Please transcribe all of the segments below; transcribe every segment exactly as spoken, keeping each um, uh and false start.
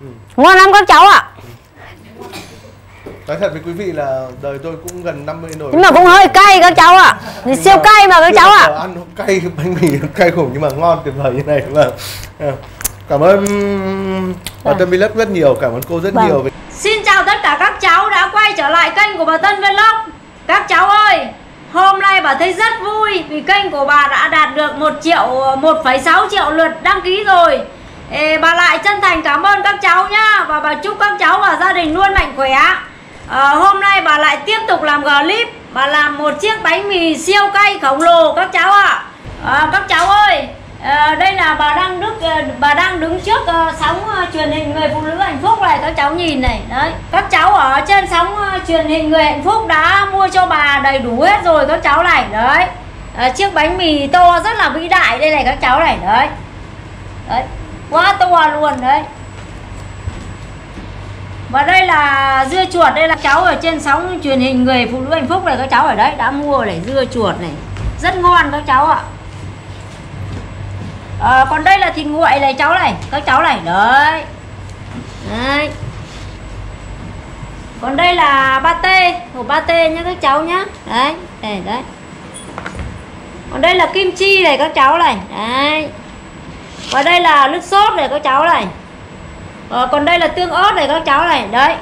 ừ. Ngon lắm các cháu ạ. Nói thật với quý vị là đời tôi cũng gần năm mươi nồi. Nhưng mà cũng hơi cay các cháu ạ. À. Siêu cay mà các cháu ạ. À. Ăn cay, bánh mì cay khủng nhưng mà ngon tuyệt vời như này. Mà. Cảm ơn bà Tân Vlog rất nhiều, cảm ơn cô rất vâng. nhiều. Xin chào tất cả các cháu đã quay trở lại kênh của bà Tân Vlog. Các cháu ơi, hôm nay bà thấy rất vui vì kênh của bà đã đạt được một triệu, một phẩy sáu triệu lượt đăng ký rồi. Ê, bà lại chân thành cảm ơn các cháu nhá. Và bà chúc các cháu và gia đình luôn mạnh khỏe. À, hôm nay bà lại tiếp tục làm clip. Bà làm một chiếc bánh mì siêu cay khổng lồ các cháu ạ. à. à, Các cháu ơi, à, đây là bà đang, đứng, bà đang đứng trước uh, sóng uh, truyền hình Người Phụ Nữ Hạnh Phúc này. Các cháu nhìn này đấy. Các cháu ở trên sóng uh, truyền hình Người Hạnh Phúc đã mua cho bà đầy đủ hết rồi các cháu này đấy. à, Chiếc bánh mì to rất là vĩ đại đây này các cháu này đấy, đấy. Quá to luôn đấy. Và đây là dưa chuột, đây là cháu ở trên sóng truyền hình Người Phụ Nữ Hạnh Phúc này các cháu ở đấy đã mua này, dưa chuột này rất ngon các cháu ạ. à, còn đây là thịt nguội này cháu này, các cháu này đấy. Đấy. Còn đây là pate, hộp pate nhá các cháu nhá. Đấy, này đấy. Còn đây là kim chi này các cháu này, đấy. Và đây là nước sốt này các cháu này. Ờ, còn đây là tương ớt này các cháu này đấy.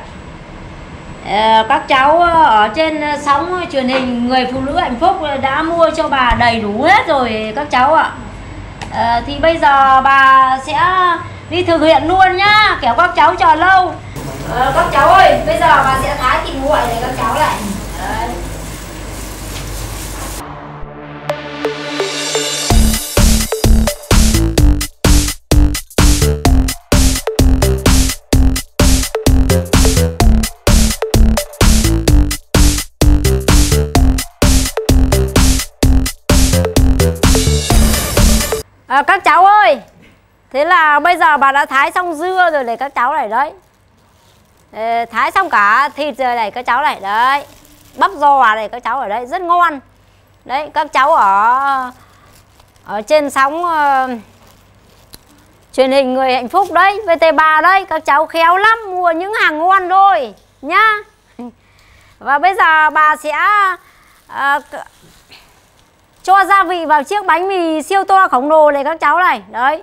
ờ, Các cháu ở trên sóng truyền hình Người Phụ Nữ Hạnh Phúc đã mua cho bà đầy đủ hết rồi các cháu ạ. ờ, Thì bây giờ bà sẽ đi thực hiện luôn nhá, kiểu các cháu chờ lâu. ờ, Các cháu ơi, bây giờ bà sẽ thái thịt nguội này các cháu này đấy. À, các cháu ơi, thế là bây giờ bà đã thái xong dưa rồi này các cháu này đấy. à, Thái xong cả thịt rồi này các cháu này đấy. Bắp giò này các cháu ở đây rất ngon. Đấy các cháu ở ở trên sóng uh, truyền hình Người Hạnh Phúc đấy, vê tê ba đấy. Các cháu khéo lắm, mua những hàng ngon thôi nhá. Và bây giờ bà sẽ uh, cho gia vị vào chiếc bánh mì siêu to khổng lồ này các cháu này đấy.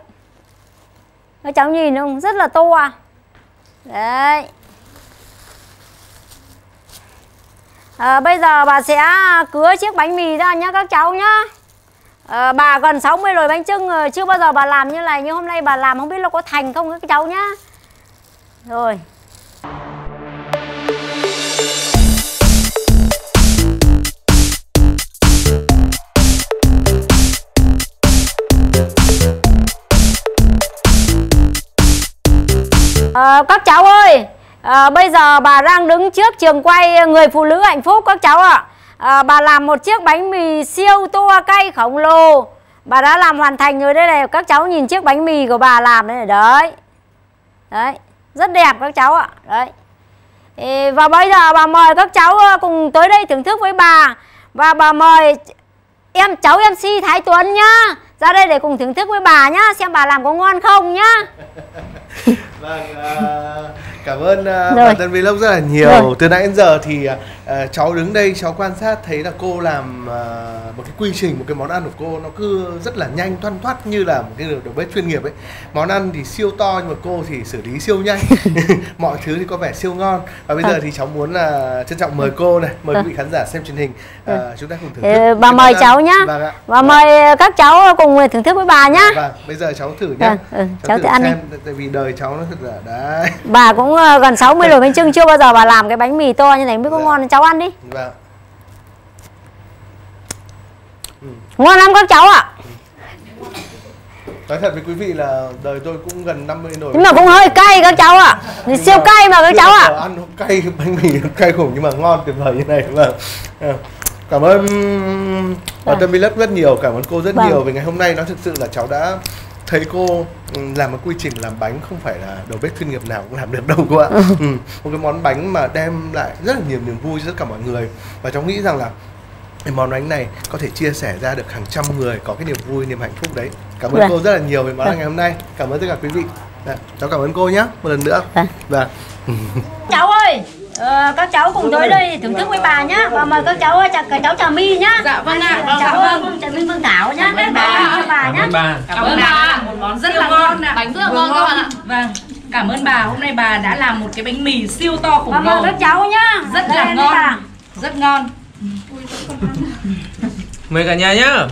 Các cháu nhìn không, rất là to đấy. à, Bây giờ bà sẽ cứa chiếc bánh mì ra nhá các cháu nhá. à, Bà gần sáu mươi nồi bánh chưng rồi, chưa bao giờ bà làm như này, nhưng hôm nay bà làm không biết nó có thành không các cháu nhá. Rồi À, các cháu ơi, à, bây giờ bà đang đứng trước trường quay Người Phụ Nữ Hạnh Phúc các cháu ạ. à, Bà làm một chiếc bánh mì siêu to cay khổng lồ. Bà đã làm hoàn thành rồi đây này, các cháu nhìn chiếc bánh mì của bà làm đây này đấy. Đấy, rất đẹp các cháu ạ. Đấy. Ê, và bây giờ bà mời các cháu cùng tới đây thưởng thức với bà. Và bà mời em cháu em xê Thái Tuấn nhá, ra đây để cùng thưởng thức với bà nhá, xem bà làm có ngon không nhá. Vâng, uh, cảm ơn uh, bà Tân Vlog rất là nhiều. Rồi. Từ nãy đến giờ thì uh, cháu đứng đây cháu quan sát thấy là cô làm uh, một cái quy trình, một cái món ăn của cô nó cứ rất là nhanh thoăn thoắt như là một cái đầu bếp chuyên nghiệp ấy. Món ăn thì siêu to nhưng mà cô thì xử lý siêu nhanh. Mọi thứ thì có vẻ siêu ngon. Và bây giờ thì cháu muốn là uh, trân trọng mời cô này, mời quý vị khán giả xem truyền hình, uh, chúng ta cùng thưởng thức. Bà mời cháu nhá. Và vâng. mời các cháu cùng thưởng thức với bà nhá. Vâng, bây giờ cháu thử nhá. Vâng. Cháu thử ăn xem, tại vì đời cháu nó thật là đấy. Bà cũng gần sáu mươi nồi bánh chưng, chưa bao giờ bà làm cái bánh mì to như này mới có. Dạ. Ngon, cháu ăn đi. Dạ. Ừ. Ngon lắm các cháu ạ. Nói thật với quý vị là đời tôi cũng gần năm mươi nồi. Nhưng mà cũng hơi cay các cháu ạ. Siêu cay mà các cháu ạ. Ăn cay, bánh mì cay khủng nhưng mà ngon tuyệt vời như này mà. Cảm ơn bà Tân Vlog rất nhiều, cảm ơn cô rất vâng. nhiều. Vì ngày hôm nay nó thực sự là cháu đã thấy cô làm một quy trình làm bánh không phải là đầu bếp chuyên nghiệp nào cũng làm được đâu cô ạ. ừ. ừ. Một cái món bánh mà đem lại rất là nhiều niềm vui cho tất cả mọi người. Và cháu nghĩ rằng là món bánh này có thể chia sẻ ra được hàng trăm người có cái niềm vui, niềm hạnh phúc đấy. Cảm ơn Được. cô rất là nhiều về món bánh ngày hôm nay. Cảm ơn tất cả quý vị. Dạ, cháu cảm ơn cô nhé, một lần nữa. Vâng. Dạ. Cháu ơi, ờ, các cháu cùng tới đây thưởng thức với bà nhá. Và mời các cháu chào các cháu Trà My nhá. Dạ vâng ạ. Cháu, cháu vâng. Trà Minh Phương Thảo nhá. Cảm ơn bà, bà, bà nhá. Bà. Cảm, cảm ơn bà. Một món rất là ngon ạ. Bánh rất là ngon các bạn ạ. Vâng. Cảm ơn bà, hôm nay bà đã làm một cái bánh mì siêu to khủng bố. Cảm ơn các cháu nhá. Rất đây, là ngon. Bà. Rất ngon. Mời cả nhà nhá.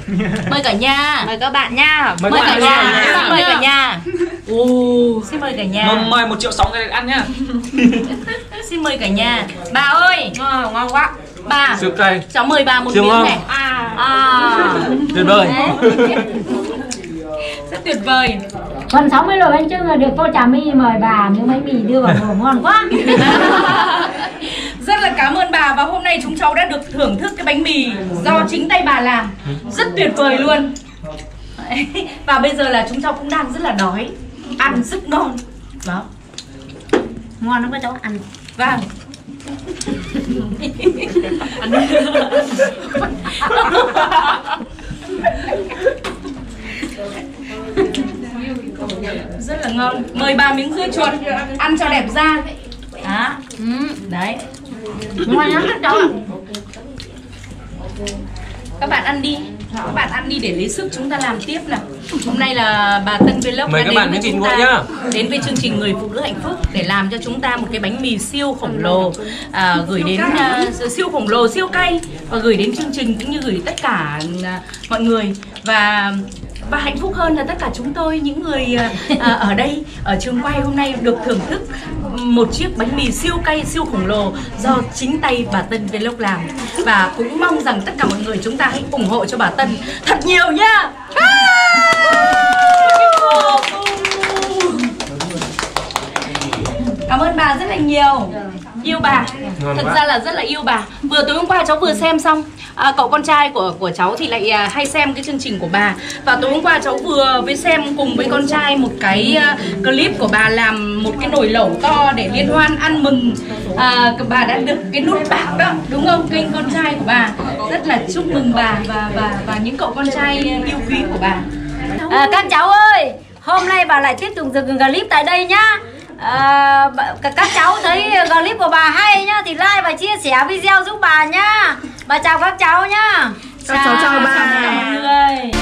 Mời cả nhà. Mời các bạn nha. Mời, mời cả, cả nhà. Mời, mời cả nhà. Ồ, xin mời cả nhà. Mời, mời một triệu sóng để ăn nhá. Xin mời cả nhà. Bà ơi, ngon, ngon quá. Bà. Cháu mời bà một miếng này. À. À. Tuyệt vời. Rất tuyệt vời. Còn sáu mươi rồi anh Trương được cô Trà My mời bà miếng bánh mì đưa vào nồi ngon quá. Rất là cảm ơn bà, và hôm nay chúng cháu đã được thưởng thức cái bánh mì do chính tay bà làm. Rất tuyệt vời luôn. Và bây giờ là chúng cháu cũng đang rất là đói. Ăn rất ngon. Đó. Ngon lắm các cháu ăn. Vâng. Rất là ngon. Mời bà miếng dưa chuột, ăn cho đẹp da. Đó. Đấy. Ngon lắm các cháu. Các bạn ăn đi. Các bạn ăn đi để lấy sức chúng ta làm tiếp nào. Hôm nay là bà Tân Vlog đã đến với chúng ta nhá. Đến với chương trình Người Phụ Nữ Hạnh Phúc để làm cho chúng ta một cái bánh mì siêu khổng lồ, à, gửi đến uh, siêu khổng lồ, siêu cay, và gửi đến chương trình cũng như gửi tất cả uh, mọi người. Và Và hạnh phúc hơn là tất cả chúng tôi, những người à, ở đây, ở trường quay hôm nay được thưởng thức một chiếc bánh mì siêu cay, siêu khổng lồ do chính tay bà Tân Vlog làm. Và cũng mong rằng tất cả mọi người chúng ta hãy ủng hộ cho bà Tân thật nhiều nha. Cảm ơn bà rất là nhiều. Yêu bà, thật ra là rất là yêu bà. Vừa tối hôm qua cháu vừa xem xong. À, cậu con trai của của cháu thì lại à, hay xem cái chương trình của bà. Và tối hôm qua cháu vừa với xem cùng với con trai một cái à, clip của bà làm một cái nồi lẩu to để liên hoan ăn mừng à, bà đã được cái nút bạc đó, đúng không? Kênh con trai của bà. Rất là chúc mừng bà và và, và những cậu con trai yêu quý của bà. À, các cháu ơi, hôm nay bà lại tiếp tục dừng clip tại đây nhá. À, các cháu thấy clip của bà hay nhá thì like và chia sẻ video giúp bà nhá. Bà chào các cháu nhá. Các cháu chào bà. Chào mọi người.